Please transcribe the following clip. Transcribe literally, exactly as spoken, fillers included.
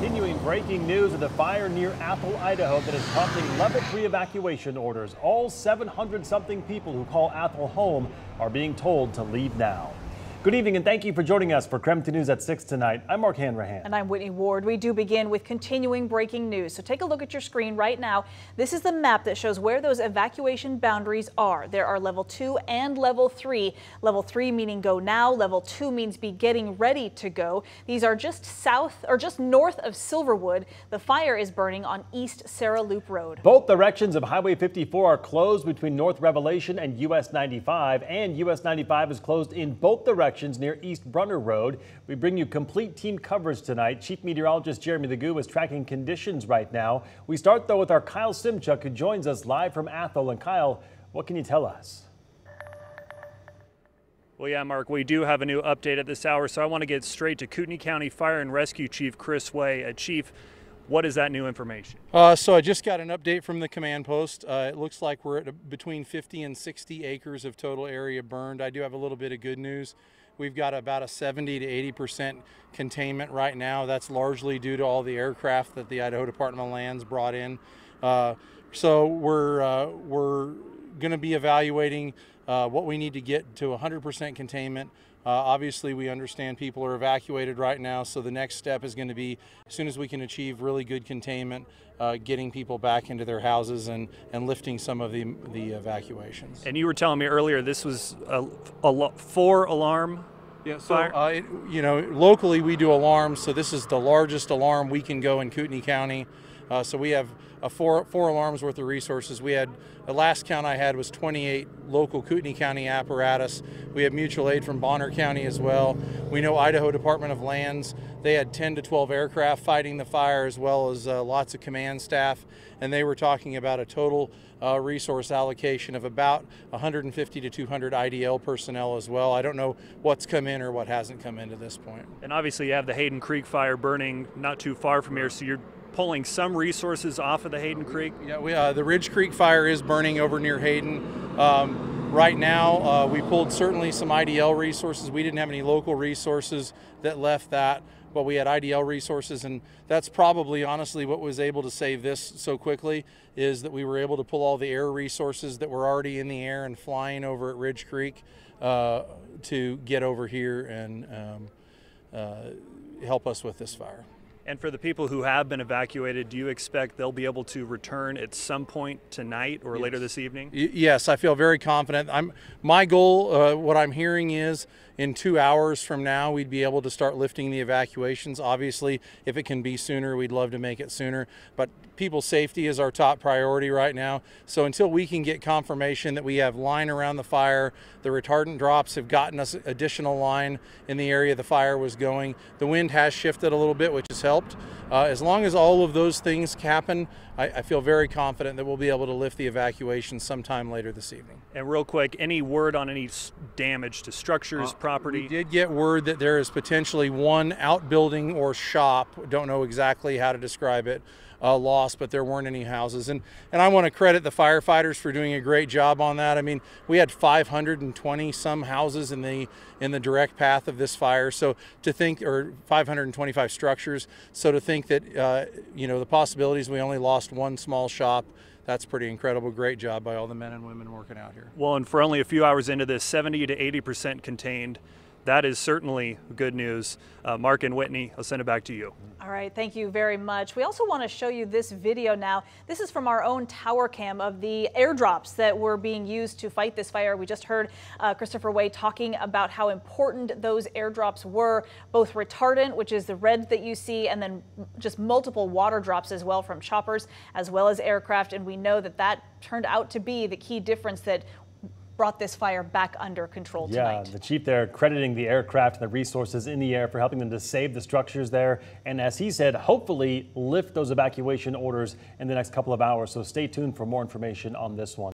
Continuing breaking news of the fire near Athol, Idaho that is prompting level three evacuation orders. All seven hundred something people who call Athol home are being told to leave now. Good evening and thank you for joining us for K R E M two News at six tonight. I'm Mark Hanrahan. And I'm Whitney Ward. We do begin with continuing breaking news. So take a look at your screen right now. This is the map that shows where those evacuation boundaries are. There are level two and level three. Level three meaning go now. Level two means be getting ready to go. These are just south or just north of Silverwood. The fire is burning on East Sarah Loop Road. Both directions of Highway fifty-four are closed between North Revelation and U S ninety-five, and U S ninety-five is closed in both directions near East Brunner Road. We bring you complete team coverage tonight. Chief Meteorologist Jeremy Degu is tracking conditions right now. We start, though, with our Kyle Simchuk, who joins us live from Athol. And Kyle, what can you tell us? Well, yeah, Mark, we do have a new update at this hour, so I want to get straight to Kootenai County Fire and Rescue Chief Chris Way. Uh, Chief, what is that new information? Uh, so I just got an update from the command post. Uh, it looks like we're at between fifty and sixty acres of total area burned. I do have a little bit of good news. We've got about a seventy to eighty percent containment right now. That's largely due to all the aircraft that the Idaho Department of Lands brought in. Uh, so we're, uh, we're going to be evaluating uh, what we need to get to one hundred percent containment. Uh, obviously, we understand people are evacuated right now, so the next step is going to be, as soon as we can achieve really good containment, uh, getting people back into their houses and, and lifting some of the, the evacuations. And you were telling me earlier this was a, a four-alarm yeah, so, fire? Uh, it, you know, locally we do alarms, so this is the largest alarm we can go in Kootenai County. Uh, so we have a four, four alarms worth of resources. We had, the last count I had was twenty-eight local Kootenai County apparatus. We have mutual aid from Bonner County as well. We know Idaho Department of Lands, they had ten to twelve aircraft fighting the fire, as well as uh, lots of command staff. And they were talking about a total uh, resource allocation of about one hundred fifty to two hundred I D L personnel as well. I don't know what's come in or what hasn't come in to this point. And obviously you have the Hayden Creek fire burning not too far from here, so you're pulling some resources off of the Hayden Creek? Yeah, we, uh, the Ridge Creek fire is burning over near Hayden. Um, right now, uh, we pulled certainly some I D L resources. We didn't have any local resources that left that, but we had I D L resources, and that's probably honestly what was able to save this so quickly, is that we were able to pull all the air resources that were already in the air and flying over at Ridge Creek uh, to get over here and um, uh, help us with this fire. And for the people who have been evacuated, do you expect they'll be able to return at some point tonight or yes. later this evening? Y yes, I feel very confident. I'm, my goal, uh, what I'm hearing is in two hours from now, we'd be able to start lifting the evacuations. Obviously, if it can be sooner, we'd love to make it sooner. But people's safety is our top priority right now. So until we can get confirmation that we have line around the fire, the retardant drops have gotten us additional line in the area the fire was going. The wind has shifted a little bit, which has helped. Uh, as long as all of those things happen, I, I feel very confident that we'll be able to lift the evacuation sometime later this evening. And real quick, any word on any damage to structures, uh, property? We did get word that there is potentially one outbuilding or shop, don't know exactly how to describe it, uh, lost, but there weren't any houses. And, and I want to credit the firefighters for doing a great job on that. I mean, we had five hundred twenty some houses in the, in the direct path of this fire, so to think, or five hundred twenty-five structures. So to think that, uh, you know, the possibilities, we only lost one small shop, that's pretty incredible. Great job by all the men and women working out here. Well, and for only a few hours into this, seventy to eighty percent contained. That is certainly good news. Uh, Mark and Whitney, I'll send it back to you. All right, thank you very much. We also want to show you this video now. This is from our own tower cam of the airdrops that were being used to fight this fire. We just heard uh, Christopher Way talking about how important those airdrops were, both retardant, which is the red that you see, and then just multiple water drops as well from choppers as well as aircraft. And we know that that turned out to be the key difference that brought this fire back under control tonight. Yeah, the chief there crediting the aircraft and the resources in the air for helping them to save the structures there. And as he said, hopefully lift those evacuation orders in the next couple of hours. So stay tuned for more information on this one.